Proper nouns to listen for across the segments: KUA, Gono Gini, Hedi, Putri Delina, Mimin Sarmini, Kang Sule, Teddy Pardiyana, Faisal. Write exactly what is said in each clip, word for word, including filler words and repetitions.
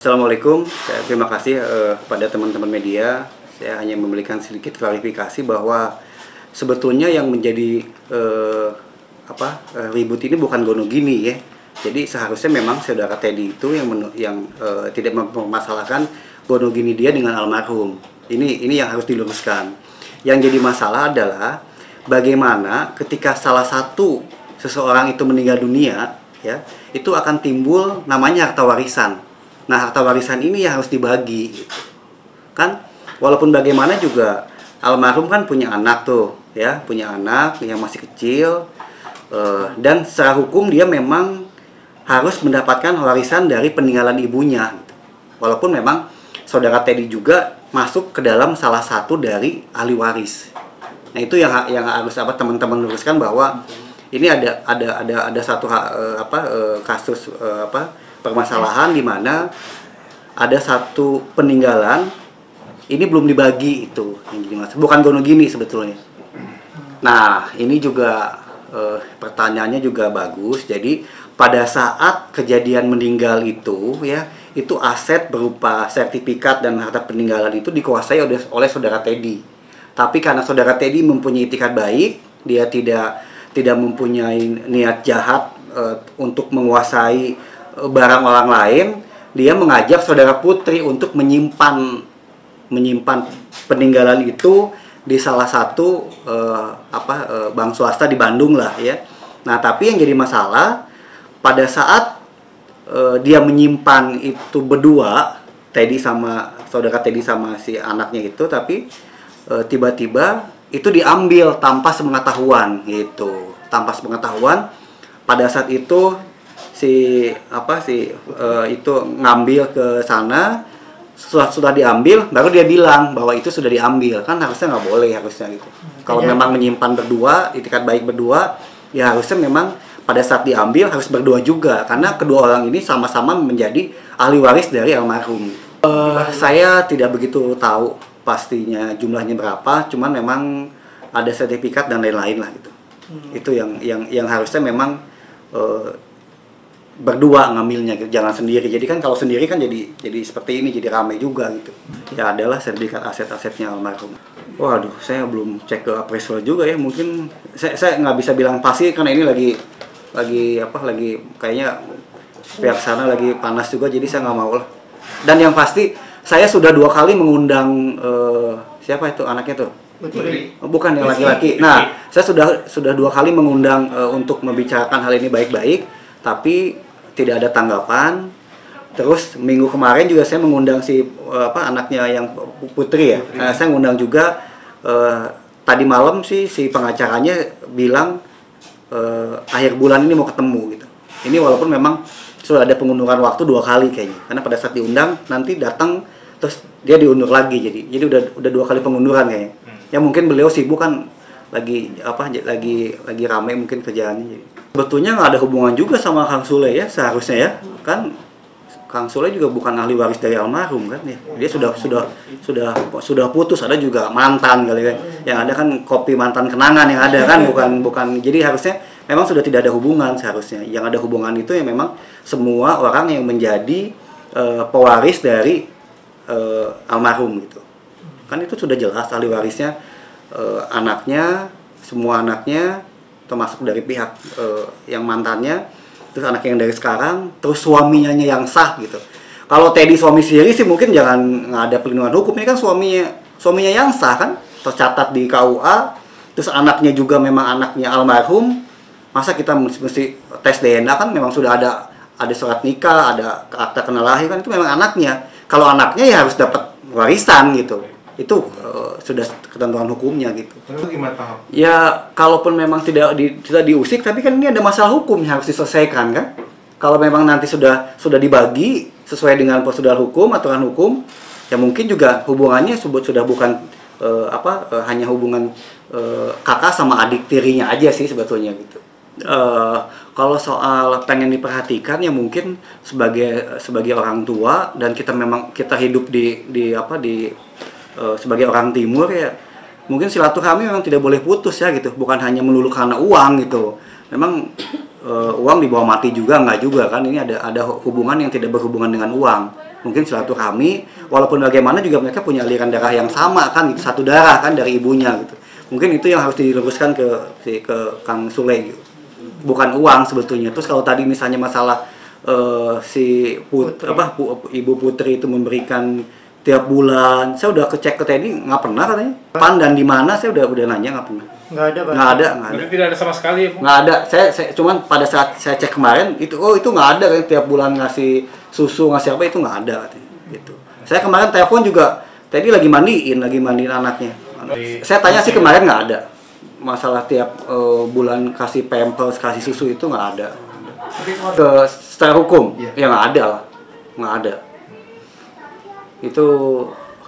Assalamualaikum, saya terima kasih eh, kepada teman-teman media. Saya hanya memberikan sedikit klarifikasi bahwa sebetulnya yang menjadi eh, apa eh, ribut ini bukan Gono Gini ya. Jadi seharusnya memang saudara Teddy itu yang menu, yang eh, tidak mempermasalahkan Gono Gini dia dengan almarhum. Ini ini yang harus diluruskan. Yang jadi masalah adalah bagaimana ketika salah satu seseorang itu meninggal dunia, ya itu akan timbul namanya harta warisan. Nah, harta warisan ini ya harus dibagi, kan? Walaupun bagaimana juga almarhum kan punya anak tuh, ya, punya anak yang masih kecil, uh, dan secara hukum dia memang harus mendapatkan warisan dari peninggalan ibunya. Gitu. Walaupun memang saudara Teddy juga masuk ke dalam salah satu dari ahli waris. Nah, itu yang yang harus apa teman-teman luruskan bahwa ini ada ada ada ada satu uh, apa uh, kasus uh, apa permasalahan di mana ada satu peninggalan ini belum dibagi, itu bukan Gono Gini sebetulnya. Nah, ini juga eh, pertanyaannya juga bagus. Jadi pada saat kejadian meninggal itu ya, itu aset berupa sertifikat dan harta peninggalan itu dikuasai oleh, oleh saudara Teddy. Tapi karena saudara Teddy mempunyai itikad baik, dia tidak tidak mempunyai niat jahat eh, untuk menguasai barang orang lain, dia mengajak saudara Putri untuk menyimpan menyimpan peninggalan itu di salah satu eh, apa eh, bank swasta di Bandung lah ya. Nah, tapi yang jadi masalah pada saat eh, dia menyimpan itu berdua, Teddy sama saudara Teddy sama si anaknya itu, tapi tiba-tiba eh, itu diambil tanpa sepengetahuan gitu, tanpa sepengetahuan pada saat itu. Si apa sih uh, itu ngambil ke sana, setelah sudah diambil baru dia bilang bahwa itu sudah diambil, kan harusnya nggak boleh harusnya gitu. Kalau ya, memang menyimpan berdua, itikad baik berdua, ya harusnya memang pada saat diambil harus berdua juga, karena kedua orang ini sama-sama menjadi ahli waris dari almarhum. Uh, saya tidak begitu tahu pastinya jumlahnya berapa, cuman memang ada sertifikat dan lain-lain lah gitu. Hmm. Itu yang yang yang harusnya memang uh, berdua ngambilnya gitu, jangan sendiri. Jadi kan kalau sendiri kan jadi jadi seperti ini, jadi ramai juga gitu. Ya adalah sertifikat aset-asetnya almarhum. Waduh, saya belum cek ke appraisal juga ya, mungkin saya saya nggak bisa bilang pasti karena ini lagi lagi apa lagi kayaknya pihak sana lagi panas juga, jadi saya nggak mau lah. Dan yang pasti saya sudah dua kali mengundang uh, siapa itu anaknya tuh? Putri. Bukan yang laki-laki. Nah, saya sudah sudah dua kali mengundang uh, untuk membicarakan hal ini baik-baik, tapi tidak ada tanggapan. Terus minggu kemarin juga saya mengundang si apa anaknya yang Putri ya. Putri. Nah, saya mengundang juga eh, tadi malam sih si pengacaranya bilang eh, akhir bulan ini mau ketemu gitu. Ini walaupun memang sudah ada pengunduran waktu dua kali kayaknya. Karena pada saat diundang nanti datang terus dia diundur lagi, jadi jadi udah udah dua kali pengunduran kayaknya. Hmm. Ya mungkin beliau sibuk kan, lagi apa lagi lagi ramai mungkin kerjaannya. Jadi sebetulnya nggak ada hubungan juga sama Kang Sule ya seharusnya ya, kan Kang Sule juga bukan ahli waris dari almarhum kan ya, dia sudah sudah sudah sudah putus, ada juga mantan kali kan, yang ada kan kopi mantan kenangan yang ada kan, bukan bukan jadi harusnya memang sudah tidak ada hubungan seharusnya. Yang ada hubungan itu ya memang semua orang yang menjadi uh, pewaris dari uh, almarhum gitu kan, itu sudah jelas ahli warisnya uh, anaknya, semua anaknya termasuk dari pihak uh, yang mantannya, terus anak yang dari sekarang, terus suaminya yang sah gitu. Kalau Teddy suami sendiri sih mungkin jangan, nggak ada perlindungan hukum, ini kan suaminya suaminya yang sah kan, tercatat di K U A, terus anaknya juga memang anaknya almarhum. Masa kita mesti tes D N A, kan memang sudah ada ada surat nikah, ada akta kenal lahir kan, itu memang anaknya. Kalau anaknya ya harus dapat warisan gitu. Itu uh, sudah ketentuan hukumnya gitu. Itu gimana tahap? Ya, kalaupun memang tidak di, tidak diusik, tapi kan ini ada masalah hukum yang harus diselesaikan kan. Kalau memang nanti sudah sudah dibagi sesuai dengan prosedur hukum, aturan hukum, ya mungkin juga hubungannya sudah bukan uh, apa uh, hanya hubungan uh, kakak sama adik tirinya aja sih sebetulnya gitu. Uh, kalau soal pengen diperhatikan ya mungkin sebagai sebagai orang tua, dan kita memang kita hidup di di apa di Uh, sebagai orang timur ya mungkin silaturahmi memang tidak boleh putus ya gitu, bukan hanya melulu karena uang gitu. Memang uh, uang dibawa mati juga, nggak juga kan. Ini ada ada hubungan yang tidak berhubungan dengan uang. Mungkin silaturahmi, walaupun bagaimana juga mereka punya aliran darah yang sama kan, gitu. Satu darah kan dari ibunya gitu. Mungkin itu yang harus diluruskan ke si, ke Kang Sule gitu. Bukan uang sebetulnya. Terus kalau tadi misalnya masalah uh, si put, Putri. Apa, pu, ibu Putri itu memberikan tiap bulan, saya udah kecek ke Teddy nggak pernah katanya. Pan dan di mana saya udah udah nanya nggak pernah. Nggak ada, nggak ada, nggak ada. Tidak ada sama sekali. Nggak ada. Saya, saya cuman pada saat saya cek kemarin itu oh itu nggak ada kan, tiap bulan ngasih susu ngasih apa itu nggak ada katanya. Gitu. Saya kemarin telepon juga Teddy lagi mandiin lagi mandiin anaknya. Anak. Saya tanya sih kemarin nggak ada masalah tiap uh, bulan kasih pampers kasih susu itu nggak ada. Ke secara hukum ya nggak ada lah, nggak ada. Itu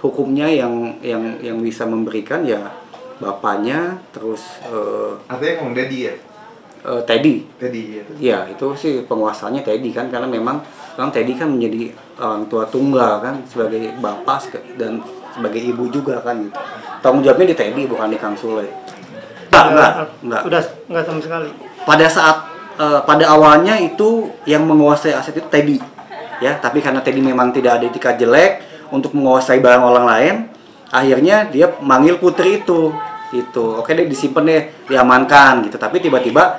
hukumnya yang yang yang bisa memberikan ya bapaknya terus uh, artinya Kang Teddy ya? Uh, Teddy. Teddy ya. Ya itu sih penguasanya Teddy kan, karena memang kan Teddy kan menjadi orang tua tunggal kan, sebagai bapak dan sebagai ibu juga kan gitu. Tanggung jawabnya di Teddy bukan di Kang Sule. Enggak, enggak, enggak. Udah enggak sama sekali. Pada saat uh, pada awalnya itu yang menguasai aset itu Teddy. Ya, tapi karena Teddy memang tidak ada etika jelek untuk menguasai barang orang lain, akhirnya dia manggil Putri itu, itu oke deh disimpan deh, diamankan gitu. Tapi tiba-tiba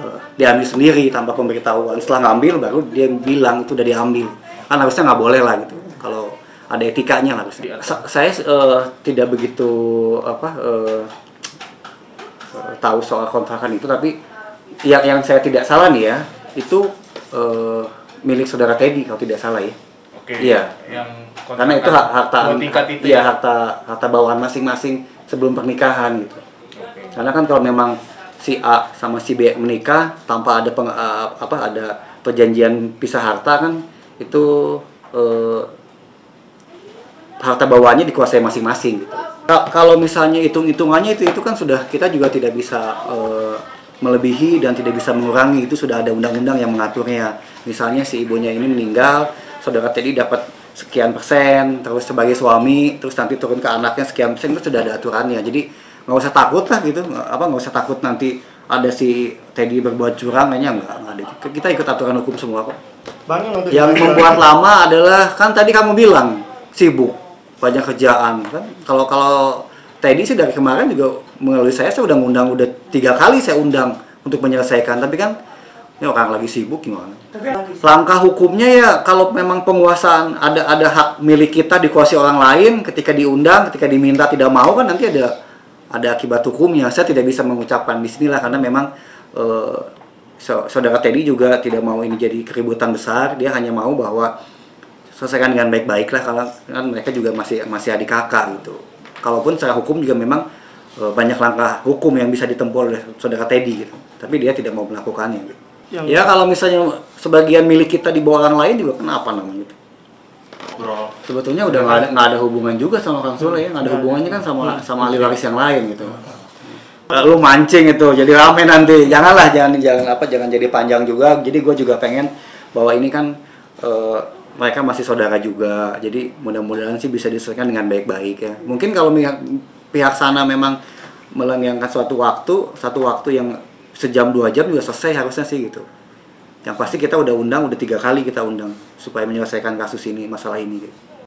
uh, diambil sendiri tanpa pemberitahuan. Setelah ngambil baru dia bilang itu udah diambil. Kan harusnya nggak boleh lah gitu. Kalau ada etikanya lah harusnya. Sa saya uh, tidak begitu apa uh, uh, tahu soal kontrakan itu, tapi yang yang saya tidak salah nih ya itu uh, milik saudara Teddy kalau tidak salah ya. Iya, karena itu harta itu ya, ya harta harta bawaan masing-masing sebelum pernikahan gitu. Okay. Karena kan kalau memang si A sama si B menikah tanpa ada peng, uh, apa ada perjanjian pisah harta kan itu uh, harta bawaannya dikuasai masing-masing gitu. Kalau misalnya hitung-hitungannya itu itu kan sudah kita juga tidak bisa uh, melebihi dan tidak bisa mengurangi, itu sudah ada undang-undang yang mengaturnya. Misalnya si ibunya ini meninggal, saudara Teddy dapat sekian persen, terus sebagai suami, terus nanti turun ke anaknya sekian persen, itu sudah ada aturannya. Jadi nggak usah takut lah gitu, apa nggak usah takut nanti ada si Teddy berbuat curang, kayaknya nggak ada. Kita ikut aturan hukum semua kok. Banyak yang membuat lama adalah kan tadi kamu bilang sibuk, banyak kerjaan kan. Kalau kalau Teddy sih dari kemarin juga melalui saya, saya udah ngundang udah tiga kali saya undang untuk menyelesaikan, tapi kan ini orang lagi sibuk gimana? Langkah hukumnya ya kalau memang penguasaan ada ada hak milik kita dikuasai orang lain, ketika diundang, ketika diminta tidak mau kan nanti ada ada akibat hukumnya. Saya tidak bisa mengucapkan di sinilah karena memang uh, saudara Teddy juga tidak mau ini jadi keributan besar. Dia hanya mau bahwa selesaikan dengan baik-baik lah, karena kan mereka juga masih masih adik kakak gitu. Kalaupun secara hukum juga memang uh, banyak langkah hukum yang bisa ditempuh oleh saudara Teddy gitu, tapi dia tidak mau melakukannya gitu. Yang ya kalau misalnya sebagian milik kita dibawa orang lain juga kenapa namanya itu? Bro. Sebetulnya udah nggak ada nggak ada hubungan juga sama Kang Sule ya, nggak ada hubungannya kan sama sama ahli waris yang lain gitu. Lu mancing itu jadi rame nanti, janganlah jangan jangan apa jangan jadi panjang juga. Jadi gue juga pengen bahwa ini kan e, mereka masih saudara juga, jadi mudah-mudahan sih bisa diselesaikan dengan baik-baik ya. Mungkin kalau pihak sana memang melenggangkan suatu waktu, satu waktu yang sejam dua jam juga selesai harusnya sih gitu. Yang pasti kita udah undang, udah tiga kali kita undang supaya menyelesaikan kasus ini, masalah ini gitu.